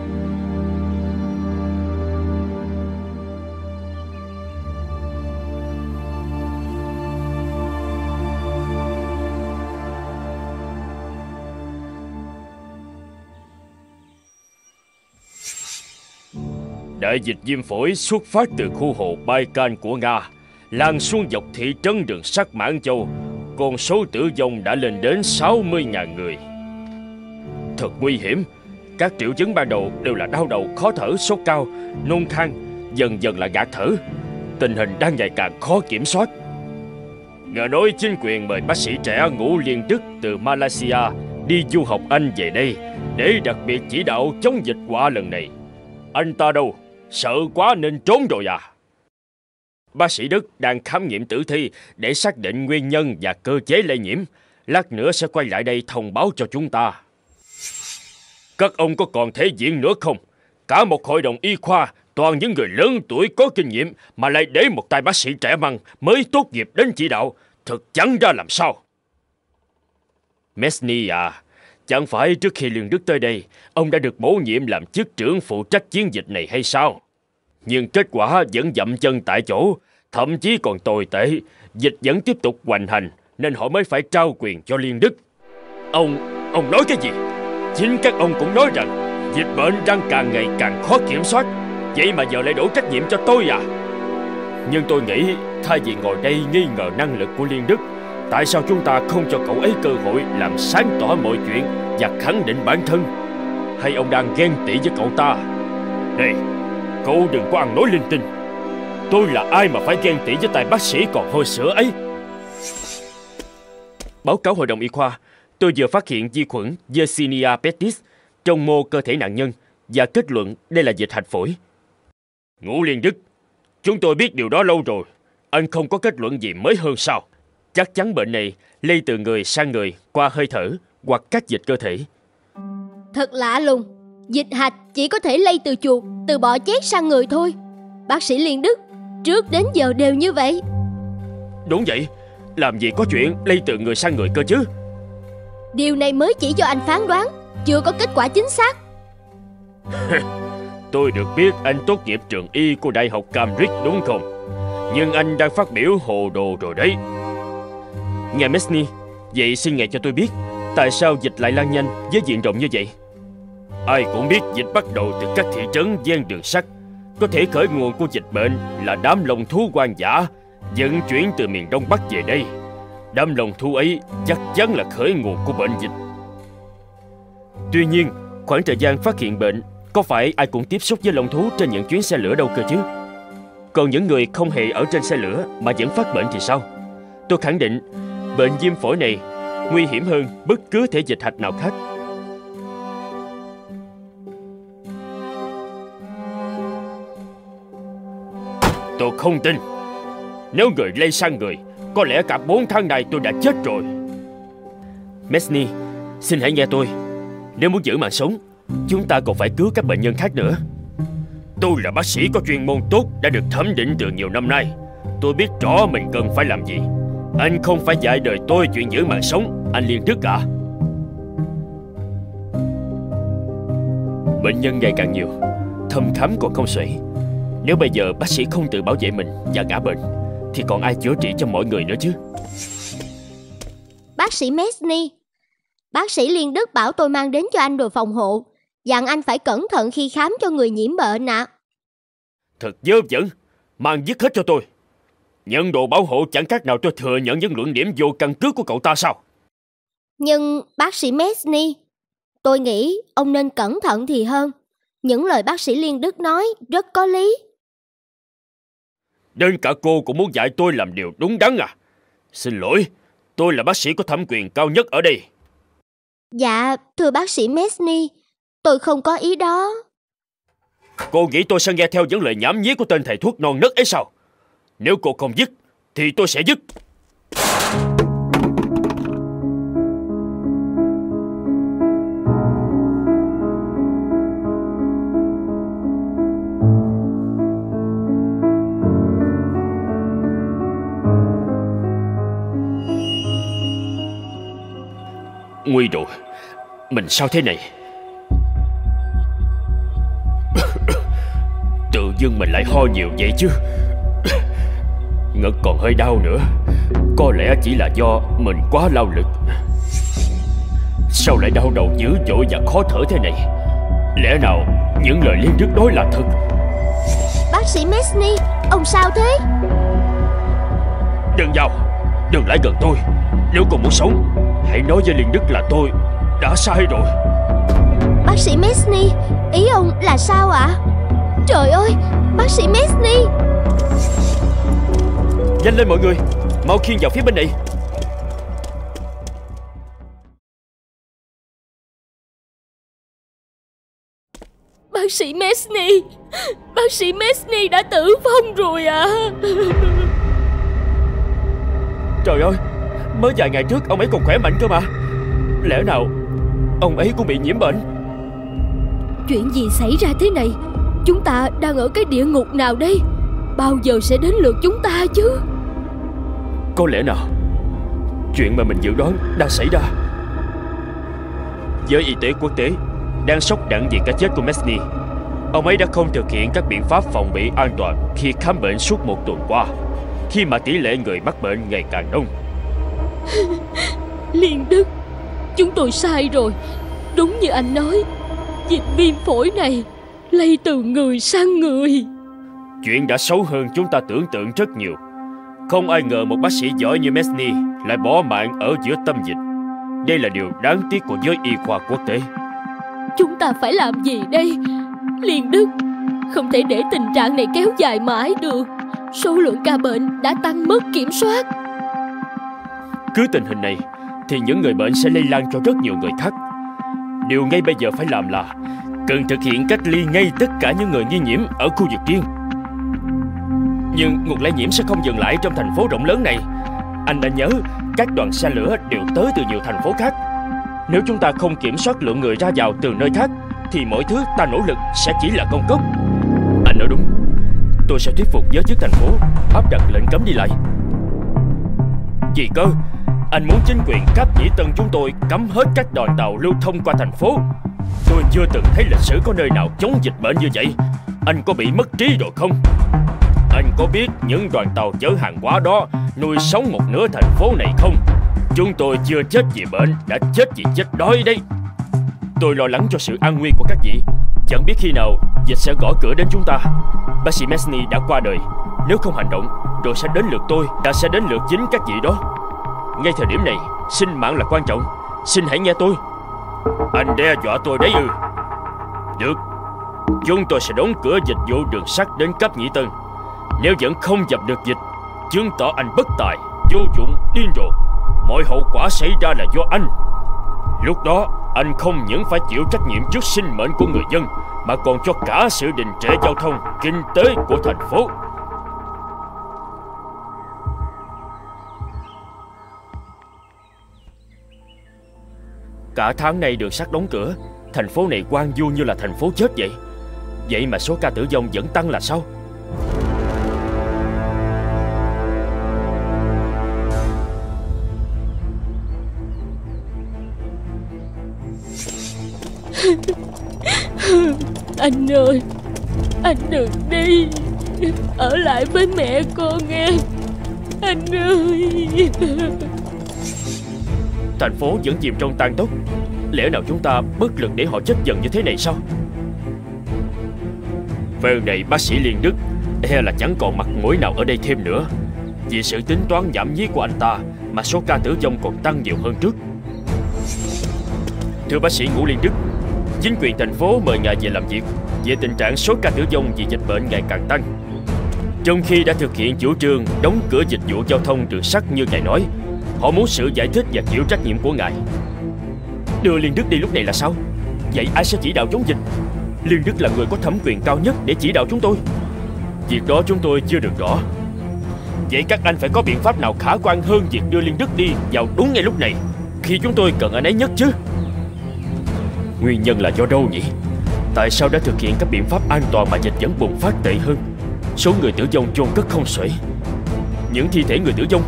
Đại dịch viêm phổi xuất phát từ khu hồ Baikal của Nga, lan xuống dọc thị trấn đường sắt Mãn Châu. Con số tử vong đã lên đến sáu mươi nghìn người. Thật nguy hiểm. Các triệu chứng ban đầu đều là đau đầu, khó thở, sốt cao, nôn khan, dần dần là ngạt thở. Tình hình đang ngày càng khó kiểm soát. Nghe nói chính quyền mời bác sĩ trẻ Ngũ Liên Đức từ Malaysia đi du học Anh về đây để đặc biệt chỉ đạo chống dịch quả lần này. Anh ta đâu? Sợ quá nên trốn rồi à? Bác sĩ Đức đang khám nghiệm tử thi để xác định nguyên nhân và cơ chế lây nhiễm. Lát nữa sẽ quay lại đây thông báo cho chúng ta. Các ông có còn thể diện nữa không? Cả một hội đồng y khoa, toàn những người lớn tuổi có kinh nghiệm mà lại để một tay bác sĩ trẻ măng mới tốt nghiệp đến chỉ đạo. Thật chẳng ra làm sao. Mesny à, chẳng phải trước khi Liên Đức tới đây, ông đã được bổ nhiệm làm chức trưởng phụ trách chiến dịch này hay sao? Nhưng kết quả vẫn dậm chân tại chỗ, thậm chí còn tồi tệ. Dịch vẫn tiếp tục hoành hành, nên họ mới phải trao quyền cho Liên Đức. Ông, ông nói cái gì? Chính các ông cũng nói rằng dịch bệnh đang càng ngày càng khó kiểm soát. Vậy mà giờ lại đổ trách nhiệm cho tôi à? Nhưng tôi nghĩ thay vì ngồi đây nghi ngờ năng lực của Liên Đức, tại sao chúng ta không cho cậu ấy cơ hội làm sáng tỏ mọi chuyện và khẳng định bản thân? Hay ông đang ghen tị với cậu ta? Này, cậu đừng có ăn nói linh tinh. Tôi là ai mà phải ghen tị với tài bác sĩ còn hôi sữa ấy? Báo cáo hội đồng y khoa, tôi vừa phát hiện vi khuẩn Yersinia Pettis trong mô cơ thể nạn nhân và kết luận đây là dịch hạch phổi. Ngũ Liên Đức, chúng tôi biết điều đó lâu rồi. Anh không có kết luận gì mới hơn sao? Chắc chắn bệnh này lây từ người sang người qua hơi thở hoặc các dịch cơ thể. Thật lạ lùng, dịch hạch chỉ có thể lây từ chuột, từ bọ chét sang người thôi. Bác sĩ Liên Đức trước đến giờ đều như vậy. Đúng vậy, làm gì có chuyện lây từ người sang người cơ chứ. Điều này mới chỉ do anh phán đoán, chưa có kết quả chính xác. Tôi được biết anh tốt nghiệp trường y của Đại học Cambridge đúng không? Nhưng anh đang phát biểu hồ đồ rồi đấy. Ngài Mesny, vậy xin ngài cho tôi biết tại sao dịch lại lan nhanh với diện rộng như vậy? Ai cũng biết dịch bắt đầu từ các thị trấn ven đường sắt. Có thể khởi nguồn của dịch bệnh là đám lông thú hoang dã vận chuyển từ miền Đông Bắc về đây. Đám lông thú ấy chắc chắn là khởi nguồn của bệnh dịch. Tuy nhiên, khoảng thời gian phát hiện bệnh, có phải ai cũng tiếp xúc với lông thú trên những chuyến xe lửa đâu cơ chứ? Còn những người không hề ở trên xe lửa mà vẫn phát bệnh thì sao? Tôi khẳng định, bệnh viêm phổi này nguy hiểm hơn bất cứ thể dịch hạch nào khác. Tôi không tin. Nếu người lây sang người, có lẽ cả bốn tháng này tôi đã chết rồi. Mesny, xin hãy nghe tôi. Nếu muốn giữ mạng sống, chúng ta còn phải cứu các bệnh nhân khác nữa. Tôi là bác sĩ có chuyên môn tốt, đã được thẩm định từ nhiều năm nay. Tôi biết rõ mình cần phải làm gì. Anh không phải dạy đời tôi chuyện giữ mạng sống, anh Liên Đức à. Bệnh nhân ngày càng nhiều, thăm khám còn không xuể. Nếu bây giờ bác sĩ không tự bảo vệ mình và ngã bệnh, thì còn ai chữa trị cho mọi người nữa chứ? Bác sĩ Mesny, bác sĩ Liên Đức bảo tôi mang đến cho anh đồ phòng hộ, dặn anh phải cẩn thận khi khám cho người nhiễm bệnh ạ. Thật dơ dẫn, mang dứt hết cho tôi. Nhận đồ bảo hộ chẳng khác nào tôi thừa nhận những luận điểm vô căn cứ của cậu ta sao? Nhưng bác sĩ Mesny, tôi nghĩ ông nên cẩn thận thì hơn. Những lời bác sĩ Liên Đức nói rất có lý. Đến cả cô cũng muốn dạy tôi làm điều đúng đắn à? Xin lỗi, tôi là bác sĩ có thẩm quyền cao nhất ở đây. Dạ, thưa bác sĩ Mesny, tôi không có ý đó. Cô nghĩ tôi sẽ nghe theo những lời nhảm nhí của tên thầy thuốc non nớt ấy sao? Nếu cô không dứt, thì tôi sẽ dứt. Nguy rồi, mình sao thế này? Tự dưng mình lại ho nhiều vậy chứ? Ngực còn hơi đau nữa. Có lẽ chỉ là do mình quá lao lực. Sao lại đau đầu dữ dội và khó thở thế này? Lẽ nào những lời Liên Đức nói là thật? Bác sĩ Mesny, ông sao thế? Đừng vào, đừng lại gần tôi. Nếu cô muốn sống, hãy nói với Liên Đức là tôi đã sai rồi. Bác sĩ Mesny, ý ông là sao ạ? À? Trời ơi, bác sĩ Mesny! Nhanh lên mọi người, mau khiêng vào phía bên này. Bác Bác sĩ Mesny, bác sĩ Mesny đã tử vong rồi ạ. À. Trời ơi, mới vài ngày trước ông ấy còn khỏe mạnh cơ mà. Lẽ nào ông ấy cũng bị nhiễm bệnh? Chuyện gì xảy ra thế này? Chúng ta đang ở cái địa ngục nào đây? Bao giờ sẽ đến lượt chúng ta chứ? Có lẽ nào chuyện mà mình dự đoán đã xảy ra. Giới y tế quốc tế đang sốc đẳng vì cái chết của Mesny. Ông ấy đã không thực hiện các biện pháp phòng bị an toàn khi khám bệnh suốt một tuần qua, khi mà tỷ lệ người mắc bệnh ngày càng đông. Liên Đức, chúng tôi sai rồi. Đúng như anh nói, dịch viêm phổi này lây từ người sang người. Chuyện đã xấu hơn chúng ta tưởng tượng rất nhiều. Không ai ngờ một bác sĩ giỏi như Mesny lại bỏ mạng ở giữa tâm dịch. Đây là điều đáng tiếc của giới y khoa quốc tế. Chúng ta phải làm gì đây? Liên Đức, không thể để tình trạng này kéo dài mãi được. Số lượng ca bệnh đã tăng mất kiểm soát. Cứ tình hình này thì những người bệnh sẽ lây lan cho rất nhiều người khác. Điều ngay bây giờ phải làm là cần thực hiện cách ly ngay tất cả những người nghi nhiễm ở khu vực riêng. Nhưng nguồn lây nhiễm sẽ không dừng lại trong thành phố rộng lớn này. Anh đã nhớ, các đoàn xe lửa đều tới từ nhiều thành phố khác. Nếu chúng ta không kiểm soát lượng người ra vào từ nơi khác, thì mọi thứ ta nỗ lực sẽ chỉ là công cốc. Anh nói đúng. Tôi sẽ thuyết phục giới chức thành phố áp đặt lệnh cấm đi lại. Gì cơ? Anh muốn chính quyền Cáp Nhĩ Tân chúng tôi cấm hết các đoàn tàu lưu thông qua thành phố? Tôi chưa từng thấy lịch sử có nơi nào chống dịch bệnh như vậy. Anh có bị mất trí rồi không? Anh có biết những đoàn tàu chở hàng hóa đó nuôi sống một nửa thành phố này không? Chúng tôi chưa chết vì bệnh, đã chết vì chết đói đấy. Tôi lo lắng cho sự an nguy của các vị. Chẳng biết khi nào dịch sẽ gõ cửa đến chúng ta. Bác sĩ Mesny đã qua đời. Nếu không hành động, rồi sẽ đến lượt tôi, đã sẽ đến lượt chính các vị đó. Ngay thời điểm này, sinh mạng là quan trọng. Xin hãy nghe tôi. Anh đe dọa tôi đấy ư? Được, chúng tôi sẽ đóng cửa dịch vụ đường sắt đến Cáp Nhĩ Tân. Nếu vẫn không dập được dịch, chứng tỏ anh bất tài, vô dụng, điên rồ. Mọi hậu quả xảy ra là do anh. Lúc đó, anh không những phải chịu trách nhiệm trước sinh mệnh của người dân, mà còn cho cả sự đình trệ giao thông, kinh tế của thành phố. Cả tháng nay đường sắt đóng cửa, thành phố này hoang vu như là thành phố chết vậy. Vậy mà số ca tử vong vẫn tăng là sao? Anh ơi, anh đừng đi. Ở lại với mẹ con nghe. Anh ơi. Thành phố vẫn chìm trong tang tốc. Lẽ nào chúng ta bất lực để họ chết dần như thế này sao? Về này bác sĩ Liên Đức, e là chẳng còn mặt mũi nào ở đây thêm nữa. Vì sự tính toán nhảm nhí của anh ta mà số ca tử vong còn tăng nhiều hơn trước. Thưa bác sĩ Ngũ Liên Đức, chính quyền thành phố mời ngài về làm việc về tình trạng số ca tử vong vì dịch bệnh ngày càng tăng. Trong khi đã thực hiện chủ trương đóng cửa dịch vụ giao thông đường sắt như ngài nói, họ muốn sự giải thích và chịu trách nhiệm của ngài. Đưa Liên Đức đi lúc này là sao? Vậy ai sẽ chỉ đạo chống dịch? Liên Đức là người có thẩm quyền cao nhất để chỉ đạo chúng tôi. Việc đó chúng tôi chưa được rõ. Vậy các anh phải có biện pháp nào khả quan hơn việc đưa Liên Đức đi vào đúng ngay lúc này, khi chúng tôi cần anh ấy nhất chứ? Nguyên nhân là do đâu nhỉ? Tại sao đã thực hiện các biện pháp an toàn mà dịch vẫn bùng phát tệ hơn? Số người tử vong chôn cất không xuể. Những thi thể người tử vong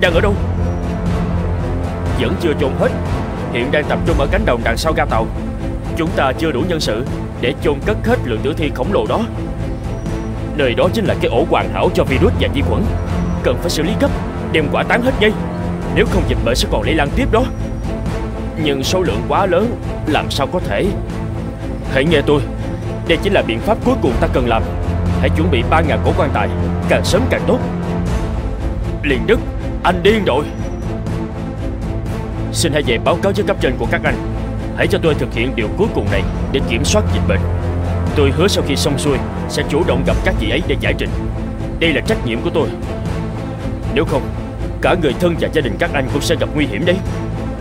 đang ở đâu? Vẫn chưa chôn hết. Hiện đang tập trung ở cánh đồng đằng sau ga tàu. Chúng ta chưa đủ nhân sự để chôn cất hết lượng tử thi khổng lồ đó. Nơi đó chính là cái ổ hoàn hảo cho virus và vi khuẩn. Cần phải xử lý gấp, đem quả tán hết ngay. Nếu không dịch bệnh sẽ còn lây lan tiếp đó. Nhưng số lượng quá lớn, làm sao có thể? Hãy nghe tôi, đây chỉ là biện pháp cuối cùng ta cần làm. Hãy chuẩn bị ba nghìn cổ quan tài, càng sớm càng tốt. Liên Đức, anh điên rồi. Xin hãy về báo cáo với cấp trên của các anh. Hãy cho tôi thực hiện điều cuối cùng này để kiểm soát dịch bệnh. Tôi hứa sau khi xong xuôi sẽ chủ động gặp các vị ấy để giải trình. Đây là trách nhiệm của tôi. Nếu không, cả người thân và gia đình các anh cũng sẽ gặp nguy hiểm đấy.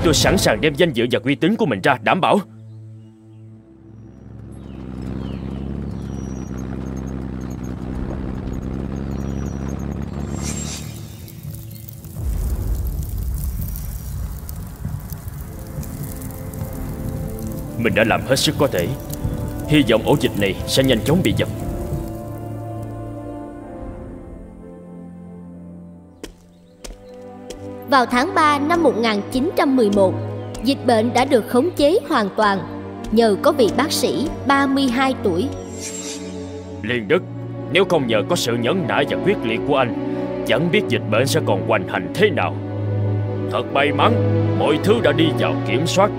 Tôi sẵn sàng đem danh dự và uy tín của mình ra đảm bảo. Mình đã làm hết sức có thể. Hy vọng ổ dịch này sẽ nhanh chóng bị dập. Vào tháng ba năm một nghìn chín trăm mười một, dịch bệnh đã được khống chế hoàn toàn nhờ có vị bác sĩ ba mươi hai tuổi. Liên Đức, nếu không nhờ có sự nhẫn nại và quyết liệt của anh, chẳng biết dịch bệnh sẽ còn hoành hành thế nào. Thật may mắn, mọi thứ đã đi vào kiểm soát.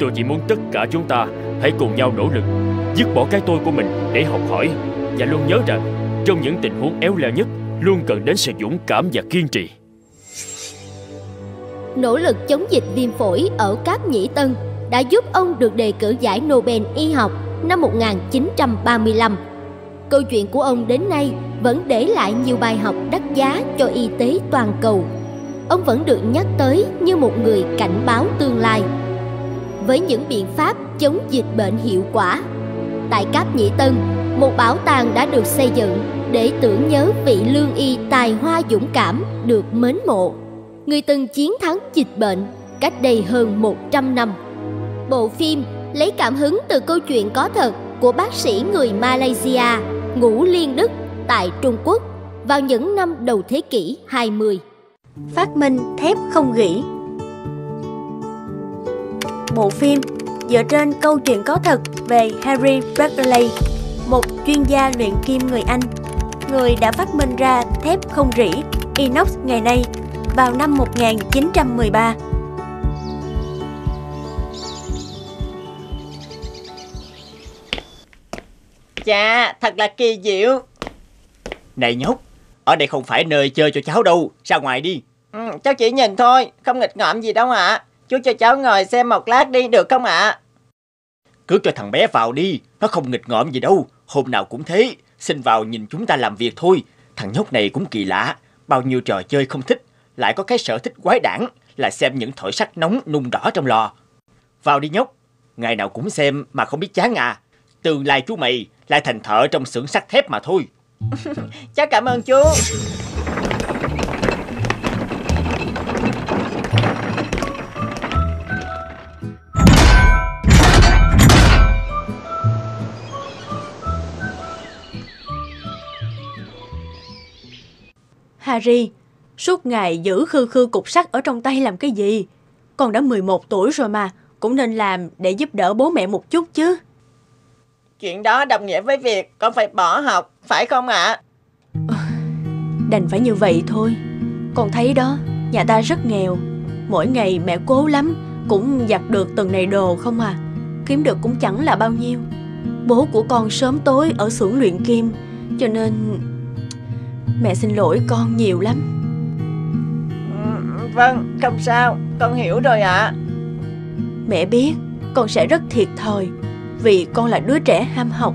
Tôi chỉ muốn tất cả chúng ta hãy cùng nhau nỗ lực, dứt bỏ cái tôi của mình để học hỏi, và luôn nhớ rằng trong những tình huống éo le nhất luôn cần đến sự dũng cảm và kiên trì. Nỗ lực chống dịch viêm phổi ở Cáp Nhĩ Tân đã giúp ông được đề cử giải Nobel y học năm một nghìn chín trăm ba mươi lăm. Câu chuyện của ông đến nay vẫn để lại nhiều bài học đắt giá cho y tế toàn cầu. Ông vẫn được nhắc tới như một người cảnh báo tương lai. Với những biện pháp chống dịch bệnh hiệu quả, tại Cáp Nhĩ Tân, một bảo tàng đã được xây dựng để tưởng nhớ vị lương y tài hoa dũng cảm được mến mộ, người từng chiến thắng dịch bệnh cách đây hơn một trăm năm. Bộ phim lấy cảm hứng từ câu chuyện có thật của bác sĩ người Malaysia Ngũ Liên Đức tại Trung Quốc vào những năm đầu thế kỷ hai mươi. Phát minh thép không gỉ. Bộ phim dựa trên câu chuyện có thật về Harry Besley, một chuyên gia luyện kim người Anh, người đã phát minh ra thép không rỉ inox ngày nay vào năm một nghìn chín trăm mười ba. Chà, thật là kỳ diệu. Này nhóc, ở đây không phải nơi chơi cho cháu đâu, ra ngoài đi. Ừ, cháu chỉ nhìn thôi, không nghịch ngợm gì đâu ạ. À. Chú cho cháu ngồi xem một lát đi được không ạ? À? Cứ cho thằng bé vào đi, nó không nghịch ngợm gì đâu, hôm nào cũng thế. Xin vào nhìn chúng ta làm việc thôi. Thằng nhóc này cũng kỳ lạ, bao nhiêu trò chơi không thích, lại có cái sở thích quái đản là xem những thỏi sắt nóng nung đỏ trong lò. Vào đi nhóc, ngày nào cũng xem mà không biết chán à. Tương lai chú mày lại thành thợ trong xưởng sắt thép mà thôi. Cháu cảm ơn chú. Harry, suốt ngày giữ khư khư cục sắt ở trong tay làm cái gì? Con đã mười một tuổi rồi mà, cũng nên làm để giúp đỡ bố mẹ một chút chứ. Chuyện đó đồng nghĩa với việc con phải bỏ học, phải không ạ? À? Đành phải như vậy thôi. Con thấy đó, nhà ta rất nghèo. Mỗi ngày mẹ cố lắm, cũng giặt được từng này đồ không à. Kiếm được cũng chẳng là bao nhiêu. Bố của con sớm tối ở xưởng luyện kim, cho nên... Mẹ xin lỗi con nhiều lắm. Vâng, không sao, con hiểu rồi ạ. À. Mẹ biết con sẽ rất thiệt thòi vì con là đứa trẻ ham học.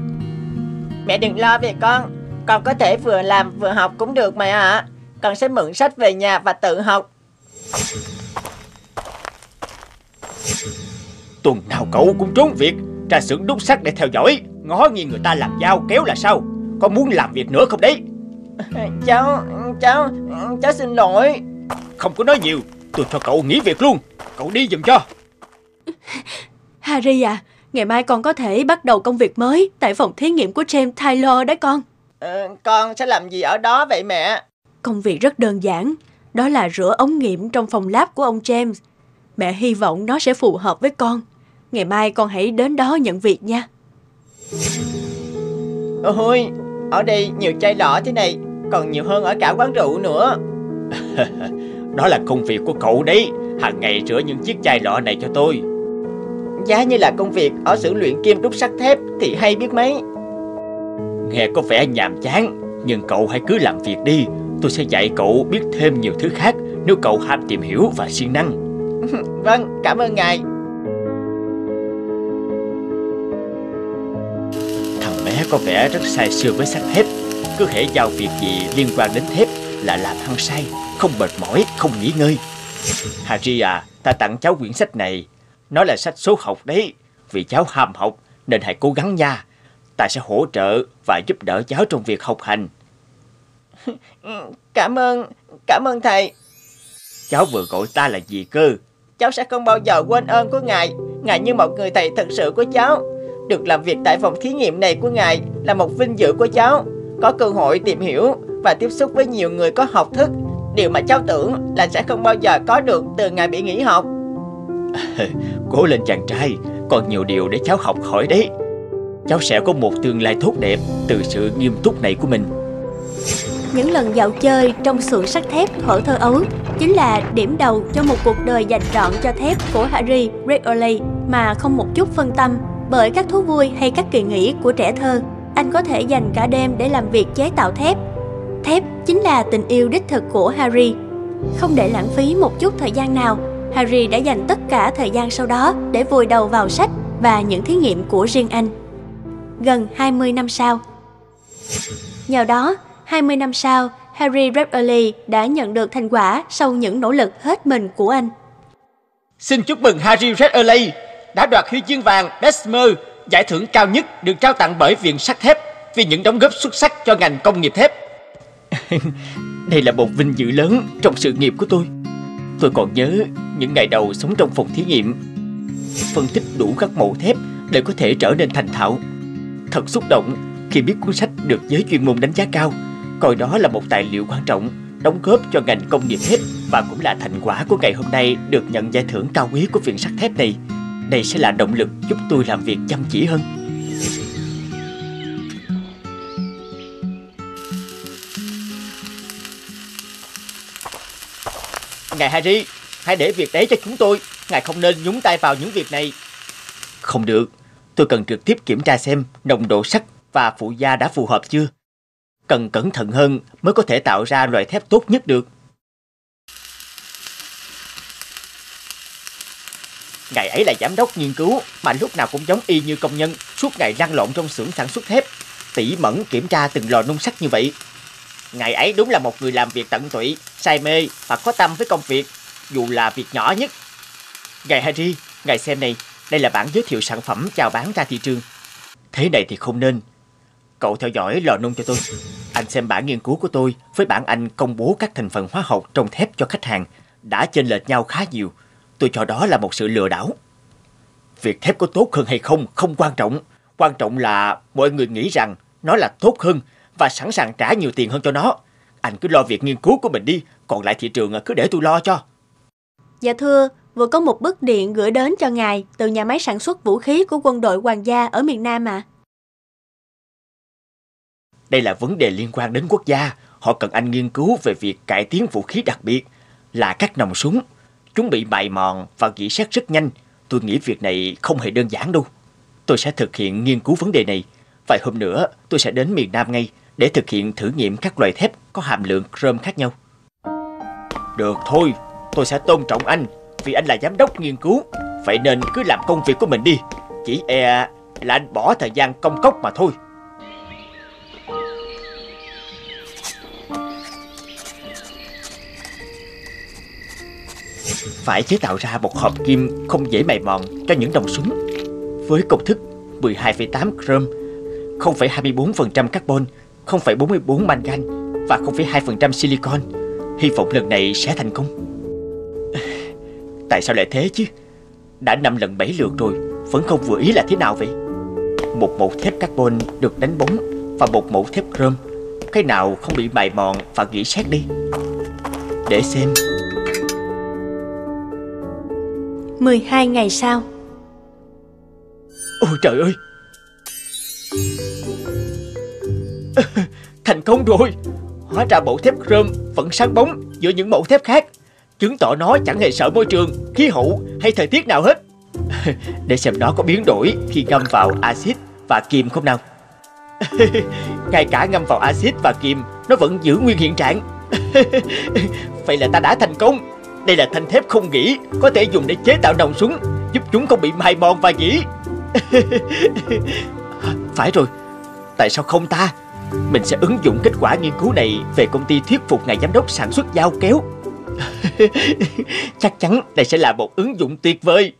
Mẹ đừng lo về con, con có thể vừa làm vừa học cũng được mẹ ạ. À. Con sẽ mượn sách về nhà và tự học. Tuần nào cậu cũng trốn việc ra xưởng đúc sắt để theo dõi, ngó nghiêng người ta làm dao kéo là sao? Con muốn làm việc nữa không đấy? Cháu, cháu, cháu xin lỗi. Không có nói nhiều, tôi cho cậu nghỉ việc luôn. Cậu đi giùm cho. Harry à, ngày mai con có thể bắt đầu công việc mới tại phòng thí nghiệm của James Taylor đấy con. Ờ, con sẽ làm gì ở đó vậy mẹ? Công việc rất đơn giản, đó là rửa ống nghiệm trong phòng lab của ông James. Mẹ hy vọng nó sẽ phù hợp với con. Ngày mai con hãy đến đó nhận việc nha. Ôi, ở đây nhiều chai lọ thế này, còn nhiều hơn ở cả quán rượu nữa. Đó là công việc của cậu đấy, hàng ngày rửa những chiếc chai lọ này cho tôi. Giá như là công việc ở xưởng luyện kim đúc sắt thép thì hay biết mấy. Nghe có vẻ nhàm chán, nhưng cậu hãy cứ làm việc đi. Tôi sẽ dạy cậu biết thêm nhiều thứ khác nếu cậu ham tìm hiểu và siêng năng. Vâng, cảm ơn ngài. Có vẻ rất say sưa với sắt thép. Cứ hễ giao việc gì liên quan đến thép là làm hăng say, không mệt mỏi, không nghỉ ngơi. Harry à, ta tặng cháu quyển sách này. Nó là sách số học đấy. Vì cháu ham học nên hãy cố gắng nha. Ta sẽ hỗ trợ và giúp đỡ cháu trong việc học hành. Cảm ơn, cảm ơn thầy. Cháu vừa gọi ta là gì cơ? Cháu sẽ không bao giờ quên ơn của ngài. ngài như một người thầy thật sự của cháu. Được làm việc tại phòng thí nghiệm này của ngài là một vinh dự của cháu. Có cơ hội tìm hiểu và tiếp xúc với nhiều người có học thức, điều mà cháu tưởng là sẽ không bao giờ có được từ ngày bị nghỉ học. Cố lên chàng trai, còn nhiều điều để cháu học hỏi đấy. Cháu sẽ có một tương lai tốt đẹp từ sự nghiêm túc này của mình. Những lần dạo chơi trong xưởng sắt thép thuở thơ ấu chính là điểm đầu cho một cuộc đời dành trọn cho thép của Harry Ridley mà không một chút phân tâm bởi các thú vui hay các kỳ nghỉ của trẻ thơ. Anh có thể dành cả đêm để làm việc chế tạo thép. Thép chính là tình yêu đích thực của Harry. Không để lãng phí một chút thời gian nào, Harry đã dành tất cả thời gian sau đó để vùi đầu vào sách và những thí nghiệm của riêng anh. Gần hai mươi năm sau. Nhờ đó, hai mươi năm sau, Harry Ridley đã nhận được thành quả sau những nỗ lực hết mình của anh. Xin chúc mừng Harry Ridley đã đoạt huy chương vàng Mesny, giải thưởng cao nhất được trao tặng bởi Viện Sắt Thép vì những đóng góp xuất sắc cho ngành công nghiệp thép. Đây là một vinh dự lớn trong sự nghiệp của tôi. Tôi còn nhớ những ngày đầu sống trong phòng thí nghiệm, phân tích đủ các mẫu thép để có thể trở nên thành thạo. Thật xúc động khi biết cuốn sách được giới chuyên môn đánh giá cao, coi đó là một tài liệu quan trọng đóng góp cho ngành công nghiệp thép và cũng là thành quả của ngày hôm nay được nhận giải thưởng cao quý của Viện Sắt Thép này. Đây sẽ là động lực giúp tôi làm việc chăm chỉ hơn. Ngài Harry, hãy để việc đấy cho chúng tôi. Ngài không nên nhúng tay vào những việc này. Không được, tôi cần trực tiếp kiểm tra xem nồng độ sắt và phụ gia đã phù hợp chưa. Cần cẩn thận hơn mới có thể tạo ra loại thép tốt nhất được. Ngài ấy là giám đốc nghiên cứu mà lúc nào cũng giống y như công nhân, suốt ngày lăn lộn trong xưởng sản xuất thép, tỉ mẩn kiểm tra từng lò nung sắt như vậy. Ngài ấy đúng là một người làm việc tận tụy, say mê và có tâm với công việc, dù là việc nhỏ nhất. Ngài Harry, ngài xem này, đây là bản giới thiệu sản phẩm chào bán ra thị trường. Thế này thì không nên. Cậu theo dõi lò nung cho tôi. Anh xem bản nghiên cứu của tôi với bản anh công bố các thành phần hóa học trong thép cho khách hàng đã chênh lệch nhau khá nhiều. Tôi cho đó là một sự lừa đảo. Việc thép có tốt hơn hay không không quan trọng. Quan trọng là mọi người nghĩ rằng nó là tốt hơn và sẵn sàng trả nhiều tiền hơn cho nó. Anh cứ lo việc nghiên cứu của mình đi, còn lại thị trường cứ để tôi lo cho. Dạ thưa, vừa có một bức điện gửi đến cho ngài từ nhà máy sản xuất vũ khí của quân đội Hoàng gia ở miền Nam ạ. À. Đây là vấn đề liên quan đến quốc gia. Họ cần anh nghiên cứu về việc cải tiến vũ khí đặc biệt là các nòng súng. Chúng bị mài mòn và gỉ sét rất nhanh. Tôi nghĩ việc này không hề đơn giản đâu. Tôi sẽ thực hiện nghiên cứu vấn đề này. Vài hôm nữa tôi sẽ đến miền Nam ngay để thực hiện thử nghiệm các loại thép có hàm lượng chrome khác nhau. Được thôi, tôi sẽ tôn trọng anh vì anh là giám đốc nghiên cứu. Vậy nên cứ làm công việc của mình đi. Chỉ e là anh bỏ thời gian công cốc mà thôi. Phải chế tạo ra một hộp kim không dễ mài mòn cho những đồng súng với công thức mười hai phẩy tám chrome, không phẩy hai mươi bốn phần trăm carbon, không phẩy bốn mươi bốn mangan và không phẩy hai phần trăm silicon. Hy vọng lần này sẽ thành công. Tại sao lại thế chứ? Đã năm lần bảy lượt rồi vẫn không vừa ý là thế nào vậy? Một mẫu thép carbon được đánh bóng và một mẫu thép chrome, cái nào không bị mài mòn và gỉ sét đi? Để xem. Mười hai ngày sau. Ôi trời ơi, thành công rồi. Hóa ra mẫu thép chrome vẫn sáng bóng giữa những mẫu thép khác, chứng tỏ nó chẳng hề sợ môi trường, khí hậu hay thời tiết nào hết. Để xem nó có biến đổi khi ngâm vào axit và kiềm không nào. Ngay cả ngâm vào axit và kiềm, nó vẫn giữ nguyên hiện trạng. Vậy là ta đã thành công. Đây là thanh thép không gỉ, có thể dùng để chế tạo nòng súng, giúp chúng không bị mài mòn và gỉ. Phải rồi, tại sao không ta? Mình sẽ ứng dụng kết quả nghiên cứu này về công ty thuyết phục ngài giám đốc sản xuất dao kéo. Chắc chắn đây sẽ là một ứng dụng tuyệt vời.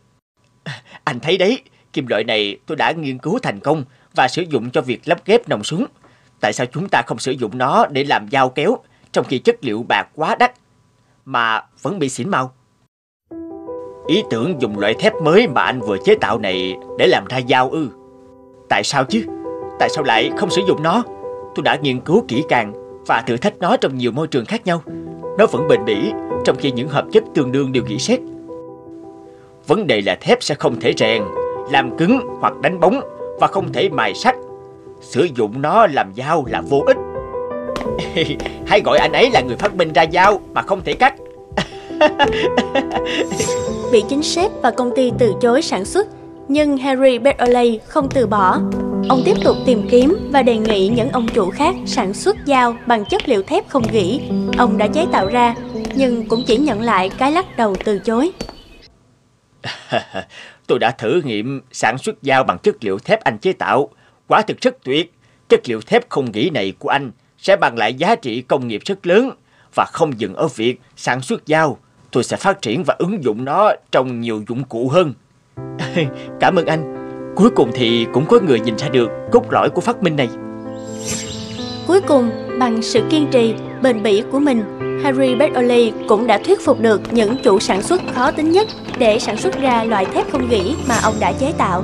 Anh thấy đấy, kim loại này tôi đã nghiên cứu thành công và sử dụng cho việc lắp ghép nòng súng. Tại sao chúng ta không sử dụng nó để làm dao kéo, trong khi chất liệu bạc quá đắt mà vẫn bị xỉn màu? Ý tưởng dùng loại thép mới mà anh vừa chế tạo này để làm ra dao ư? Tại sao chứ? Tại sao lại không sử dụng nó? Tôi đã nghiên cứu kỹ càng và thử thách nó trong nhiều môi trường khác nhau. Nó vẫn bền bỉ, trong khi những hợp chất tương đương đều gỉ sét. Vấn đề là thép sẽ không thể rèn, làm cứng hoặc đánh bóng, và không thể mài sắt. Sử dụng nó làm dao là vô ích. Hãy gọi anh ấy là người phát minh ra dao mà không thể cắt. Bị chính sếp và công ty từ chối sản xuất, nhưng Harry Besley không từ bỏ. Ông tiếp tục tìm kiếm và đề nghị những ông chủ khác sản xuất dao bằng chất liệu thép không gỉ ông đã chế tạo ra, nhưng cũng chỉ nhận lại cái lắc đầu từ chối. Tôi đã thử nghiệm sản xuất dao bằng chất liệu thép anh chế tạo. Quả thực rất tuyệt. Chất liệu thép không gỉ này của anh sẽ mang lại giá trị công nghiệp rất lớn. Và không dừng ở việc sản xuất dao, tôi sẽ phát triển và ứng dụng nó trong nhiều dụng cụ hơn. Cảm ơn anh. Cuối cùng thì cũng có người nhìn ra được cốt lõi của phát minh này. Cuối cùng, bằng sự kiên trì, bền bỉ của mình, Harry Besley cũng đã thuyết phục được những chủ sản xuất khó tính nhất để sản xuất ra loại thép không gỉ mà ông đã chế tạo.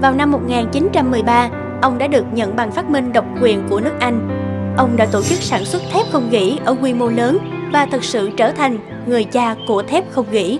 Vào năm một nghìn chín trăm mười ba, ông đã được nhận bằng phát minh độc quyền của nước Anh. Ông đã tổ chức sản xuất thép không gỉ ở quy mô lớn và thực sự trở thành người cha của thép không gỉ.